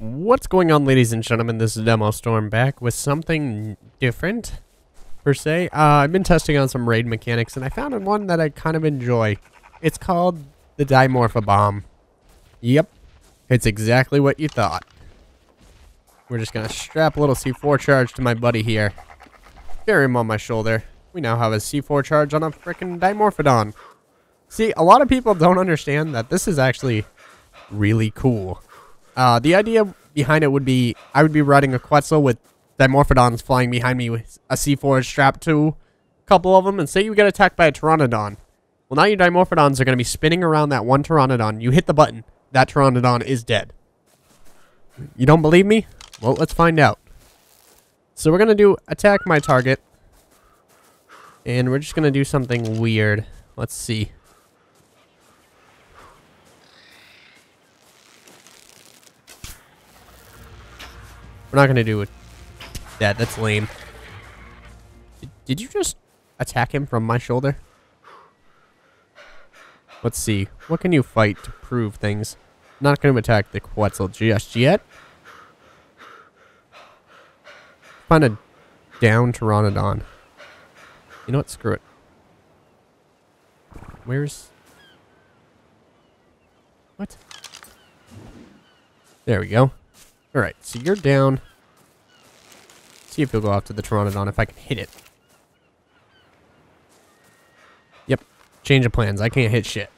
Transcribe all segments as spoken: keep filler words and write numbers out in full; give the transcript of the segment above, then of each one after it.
What's going on, ladies and gentlemen? This is Demo Storm back with something different, per se. Uh, I've been testing on some raid mechanics, and I found one that I kind of enjoy. It's called the Dimorpha-bomb. Yep, it's exactly what you thought. We're just going to strap a little C four charge to my buddy here. Bury him on my shoulder. We now have a C four charge on a frickin' Dimorphodon. See, a lot of people don't understand that this is actually really cool. Uh, the idea behind it would be I would be riding a Quetzal with Dimorphodons flying behind me with a C four strapped to a couple of them, and say you get attacked by a Pteranodon. Well, now your Dimorphodons are going to be spinning around that one Pteranodon. You hit the button, that Pteranodon is dead. You don't believe me? Well, let's find out. So we're going to do attack my target, and we're just going to do something weird. Let's see. We're not going to do it. That, that's lame. Did, did you just attack him from my shoulder? Let's see. What can you fight to prove things? Not going to attack the Quetzal just yet. Find a down Pteranodon. You know what? Screw it. Where's... What? There we go. Alright, so you're down. Let's see if he'll go after the Pteranodon if I can hit it. Yep. Change of plans. I can't hit shit.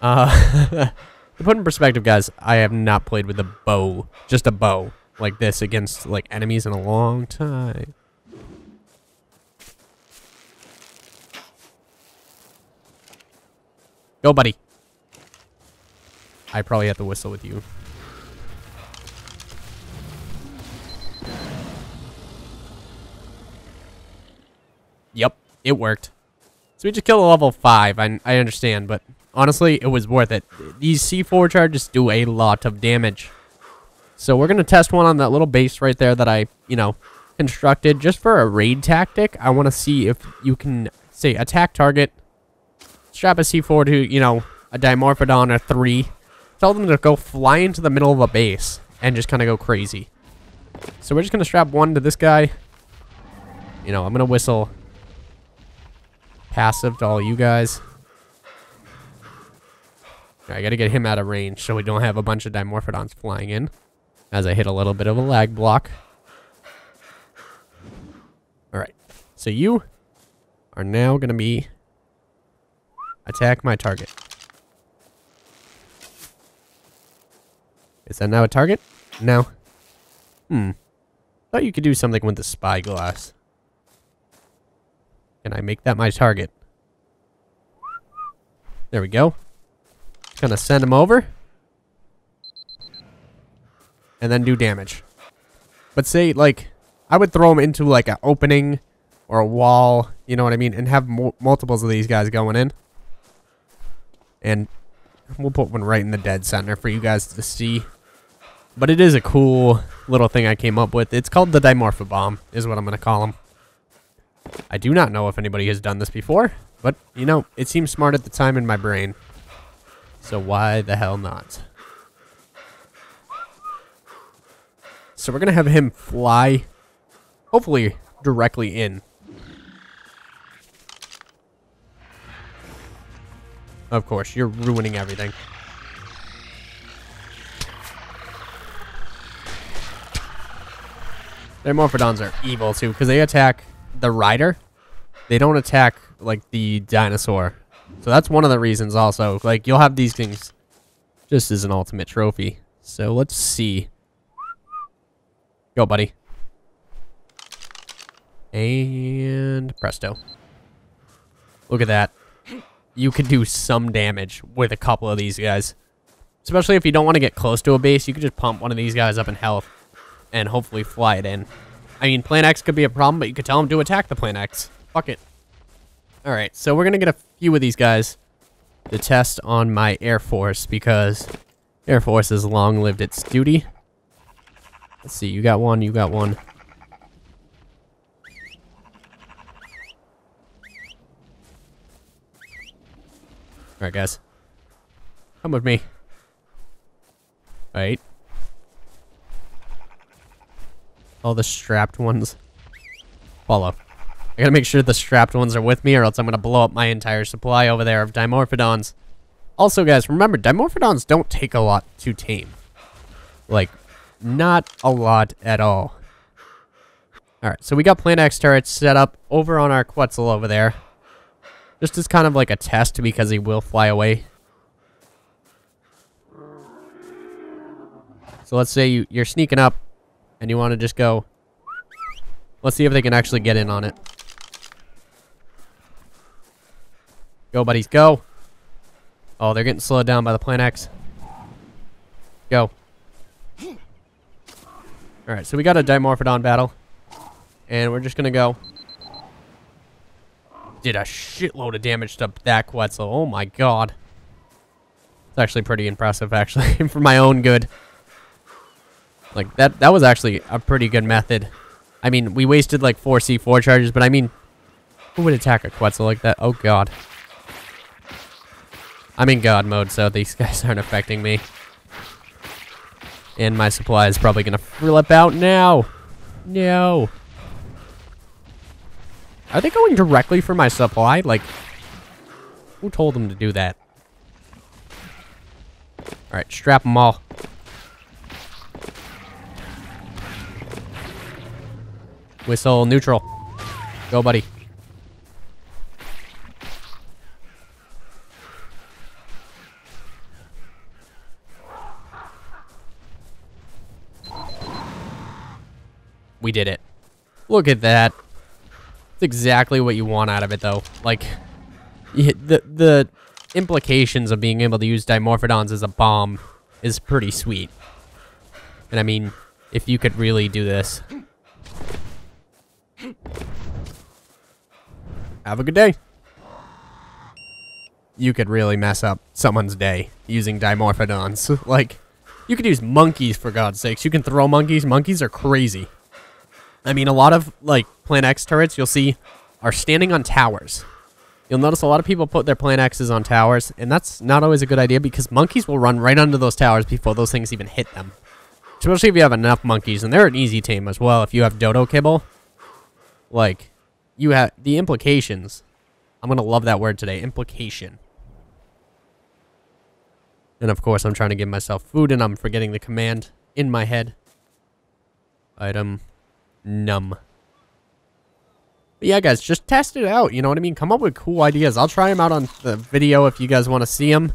Uh, to put in perspective, guys, I have not played with a bow. Just a bow. Like this against, like, enemies in a long time. Go, buddy. I probably have to whistle with you. Yep, it worked. So we just killed a level five, I, I understand, but honestly, it was worth it. These C four charges do a lot of damage. So we're going to test one on that little base right there that I, you know, constructed just for a raid tactic. I want to see if you can, say, attack target, strap a C four to, you know, a Dimorphodon or three. Tell them to go fly into the middle of a base and just kind of go crazy. So we're just going to strap one to this guy. You know, I'm going to whistle... passive to all you guys. Right, I gotta get him out of range so we don't have a bunch of Dimorphodons flying in. As I hit a little bit of a lag block. Alright, so you are now gonna be attack my target. Is that now a target? No. Hmm. Thought you could do something with the spyglass. Can I make that my target? There we go. Just gonna send him over. And then do damage. But say, like, I would throw him into, like, an opening or a wall, you know what I mean? And have mo multiples of these guys going in. And we'll put one right in the dead center for you guys to see. But it is a cool little thing I came up with. It's called the Dimorpha-bomb, is what I'm gonna call him. I do not know if anybody has done this before, but, you know, it seemed smart at the time in my brain. So why the hell not? So we're going to have him fly, hopefully, directly in. Of course, you're ruining everything. Their Dimorphodons are evil, too, because they attack... the rider. They don't attack like the dinosaur, so that's one of the reasons also, like, you'll have these things just as an ultimate trophy. So let's see. Go, buddy. And presto, look at that. You could do some damage with a couple of these guys, especially if you don't want to get close to a base. You could just pump one of these guys up in health and hopefully fly it in. I mean, Plant X could be a problem, but you could tell him to attack the Plant X. Fuck it. Alright, so we're going to get a few of these guys to test on my Air Force, because Air Force has long lived its duty. Let's see, you got one, you got one. Alright, guys. Come with me. Alright. All the strapped ones. Follow. I gotta make sure the strapped ones are with me, or else I'm gonna blow up my entire supply over there of Dimorphodons. Also, guys, remember, Dimorphodons don't take a lot to tame. Like, not a lot at all. Alright, so we got Plant X turrets set up over on our Quetzal over there. Just as kind of like a test, because he will fly away. So let's say you, you're sneaking up, and you want to just go... Let's see if they can actually get in on it. Go, buddies, go! Oh, they're getting slowed down by the Plant X. Go. Alright, so we got a Dimorphodon battle. And we're just gonna go. Did a shitload of damage to that Quetzal. Oh my god. It's actually pretty impressive, actually, for my own good. Like, that that was actually a pretty good method. I mean, we wasted like four C four charges, but I mean, who would attack a Quetzal like that? Oh god. I'm in god mode, so these guys aren't affecting me. And my supply is probably gonna flip out now. No. Are they going directly for my supply? Like, who told them to do that? Alright, strap them all. Whistle neutral. Go, buddy. We did it. Look at that. It's exactly what you want out of it, though. Like, the the implications of being able to use Dimorphodons as a bomb is pretty sweet. And I mean, if you could really do this. Have a good day. You could really mess up someone's day using Dimorphodons. Like, you could use monkeys, for God's sakes. You can throw monkeys. Monkeys are crazy. I mean, a lot of, like, Plant X turrets, you'll see, are standing on towers. You'll notice a lot of people put their Plant X's on towers, and that's not always a good idea because monkeys will run right under those towers before those things even hit them. Especially if you have enough monkeys, and they're an easy tame as well. If you have dodo kibble, like, you have the implications. I'm going to love that word today, implication. And of course, I'm trying to give myself food, and I'm forgetting the command in my head. Item... Numb. But yeah, guys, just test it out. You know what I mean? Come up with cool ideas. I'll try them out on the video if you guys want to see them.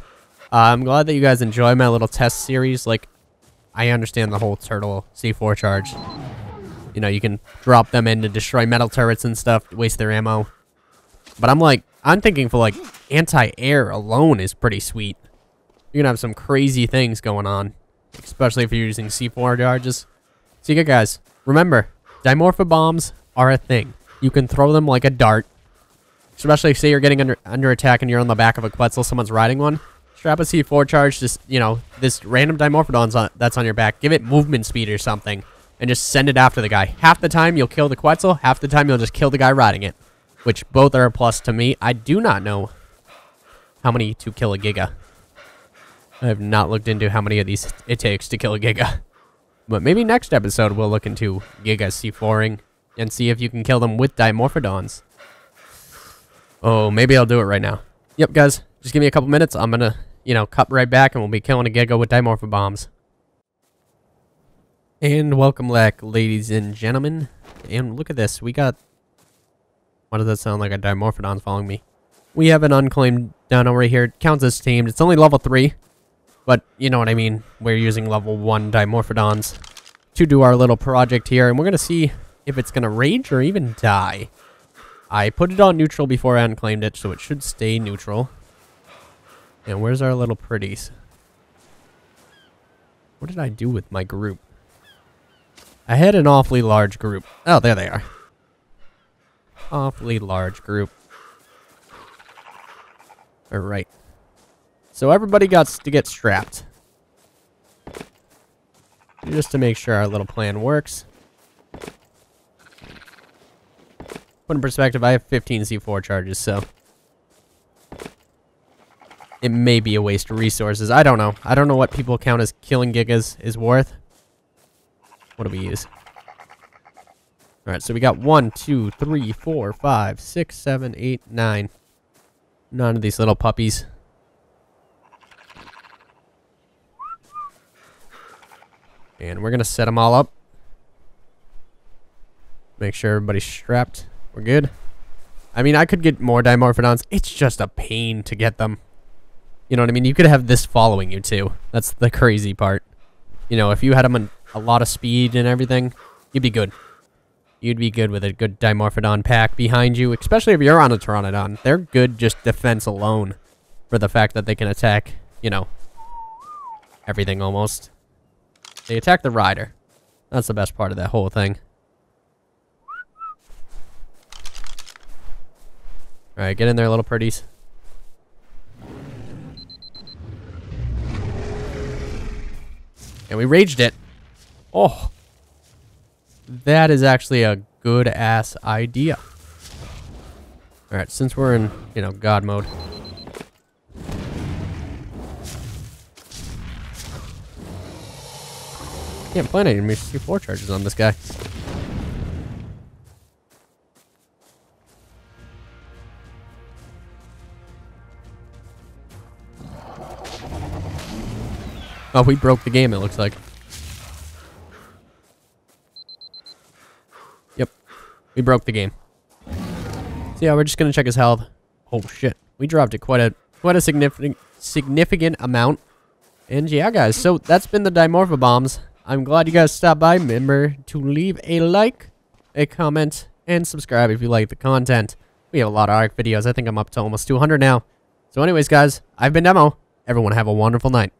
Uh, I'm glad that you guys enjoy my little test series. Like, I understand the whole turtle C four charge. You know, you can drop them in to destroy metal turrets and stuff, waste their ammo. But I'm like, I'm thinking for like anti-air alone is pretty sweet. You're gonna have some crazy things going on, especially if you're using C four charges. So yeah, guys, remember. Dimorpha bombs are a thing. You can throw them like a dart. Especially say you're getting under under attack and you're on the back of a Quetzal, someone's riding one. Strap a C four charge, just, you know, this random Dimorphodon on, that's on your back. Give it movement speed or something, and just send it after the guy. Half the time you'll kill the Quetzal, half the time you'll just kill the guy riding it. Which both are a plus to me. I do not know how many to kill a Giga. I have not looked into how many of these it takes to kill a Giga. But maybe next episode we'll look into Giga C four-ing and see if you can kill them with Dimorphodons. Oh, maybe I'll do it right now. Yep, guys, just give me a couple minutes. I'm going to, you know, cut right back and we'll be killing a Giga with Dimorpha-bombs. And welcome back, ladies and gentlemen. And look at this. We got... Why does that sound like a Dimorphodon following me? We have an unclaimed down over here. It counts as tamed. It's only level three. But, you know what I mean, we're using level one Dimorphodons to do our little project here, and we're going to see if it's going to rage or even die. I put it on neutral before I unclaimed it, so it should stay neutral. And where's our little pretties? What did I do with my group? I had an awfully large group. Oh, there they are. Awfully large group. All right. So everybody got to get strapped. Just to make sure our little plan works. Put in perspective, I have fifteen C four charges, so... It may be a waste of resources. I don't know. I don't know what people count as killing Gigas is worth. What do we use? Alright, so we got one, two, three, four, five, six, seven, eight, nine. None of these little puppies. And we're going to set them all up. Make sure everybody's strapped. We're good. I mean, I could get more Dimorphodons. It's just a pain to get them. You know what I mean? You could have this following you too. That's the crazy part. You know, if you had them on a lot of speed and everything, you'd be good. You'd be good with a good Dimorphodon pack behind you, especially if you're on a Pteranodon. They're good just defense alone for the fact that they can attack, you know, everything almost. They attack the rider. That's the best part of that whole thing. Alright, get in there, little pretties. And we raged it. Oh. That is actually a good ass idea. Alright, since we're in, you know, God mode. Can't plan any four charges on this guy. Oh, we broke the game, it looks like. Yep. We broke the game. So yeah, we're just gonna check his health. Oh shit. We dropped it quite a quite a significant significant amount. And yeah guys, so that's been the Dimorpha-bombs. I'm glad you guys stopped by. Remember to leave a like, a comment, and subscribe if you like the content. We have a lot of ARC videos. I think I'm up to almost two hundred now. So anyways guys, I've been Demo. Everyone have a wonderful night.